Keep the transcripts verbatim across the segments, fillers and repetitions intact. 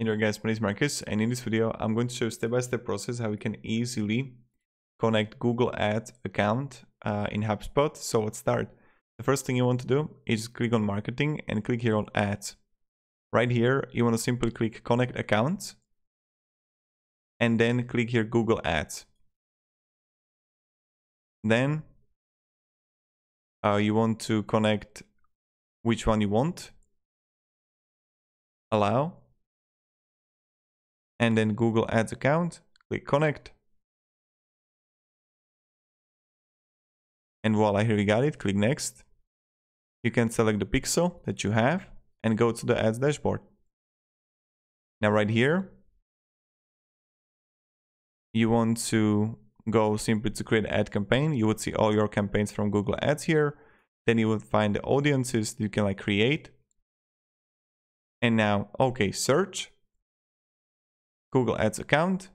Hey there guys, my name is Marcus, and in this video I'm going to show step-by-step process how we can easily connect Google Ads account uh, in HubSpot. So let's start. The first thing you want to do is click on marketing and click here on ads. Right here you want to simply click connect accounts and then click here Google Ads. Then uh, you want to connect which one you want, allow, and then Google Ads account, click connect. And voila, here we got it, click next. You can select the pixel that you have and go to the ads dashboard. Now right here, you want to go simply to create an ad campaign. You would see all your campaigns from Google Ads here. Then you would find the audiences that you can like create. And now, okay, search. Google Ads account,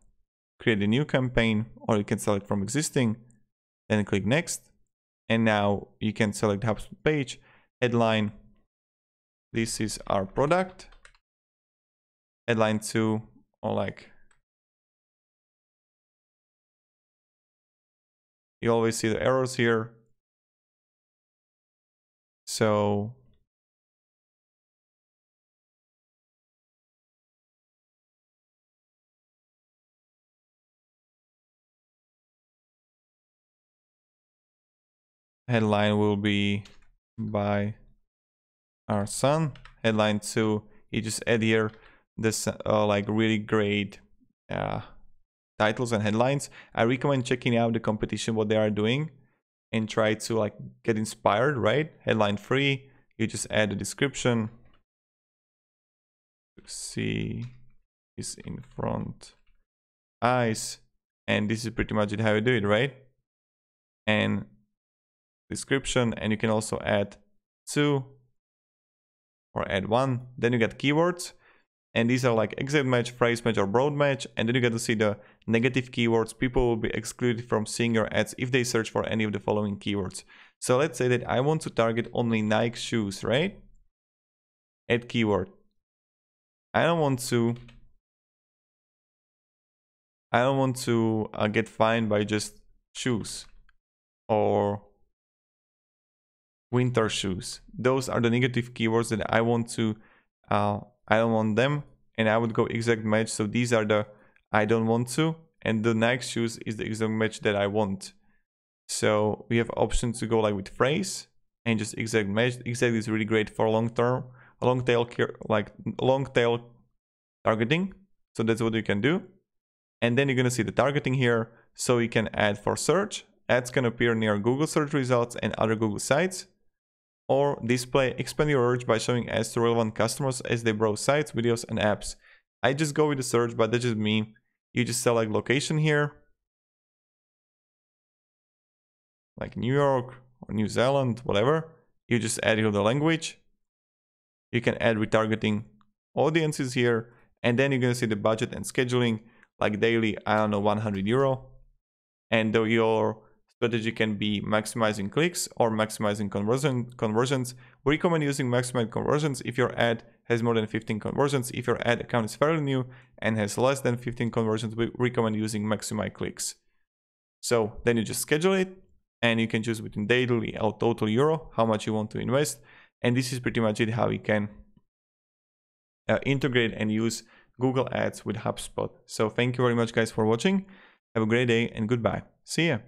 create a new campaign, or you can select from existing, then click next. And now you can select HubSpot page, headline, this is our product, headline two, or like, you always see the errors here. So headline will be by our son. Headline two, you just add here this uh, like really great uh, titles and headlines. I recommend checking out the competition, what they are doing, and try to like get inspired, right? Headline three, you just add a description. See is in front eyes, and this is pretty much it how you do it, right? And description, and you can also add two or add one. Then you get keywords, and these are like exact match, phrase match, or broad match. And then you get to see the negative keywords. People will be excluded from seeing your ads if they search for any of the following keywords. So let's say that I want to target only Nike shoes, right? Add keyword. I don't want to I don't want to uh, get fined by just shoes or winter shoes. Those are the negative keywords that I want to, uh, I don't want them, and I would go exact match. So these are the I don't want to, and the Nike shoes is the exact match that I want. So we have options to go like with phrase and just exact match. Exact is really great for long term, long tail, like long tail targeting. So that's what you can do. And then you're gonna see the targeting here. So you can add for search. Ads can appear near Google search results and other Google sites. Or display, expand your search by showing ads to relevant customers as they browse sites, videos, and apps. I just go with the search, but that's just me. You just select location here, like New York or New Zealand, whatever. You just add here the language. You can add retargeting audiences here, and then you're gonna see the budget and scheduling, like daily, I don't know, one hundred euro. And though your strategy can be maximizing clicks or maximizing conversion conversions. We recommend using maximized conversions if your ad has more than fifteen conversions. If your ad account is fairly new and has less than fifteen conversions, we recommend using maximized clicks. So then you just schedule it, and you can choose between daily or total euro, how much you want to invest. And this is pretty much it how we can uh, integrate and use Google Ads with HubSpot. So thank you very much guys for watching. Have a great day and goodbye. See ya.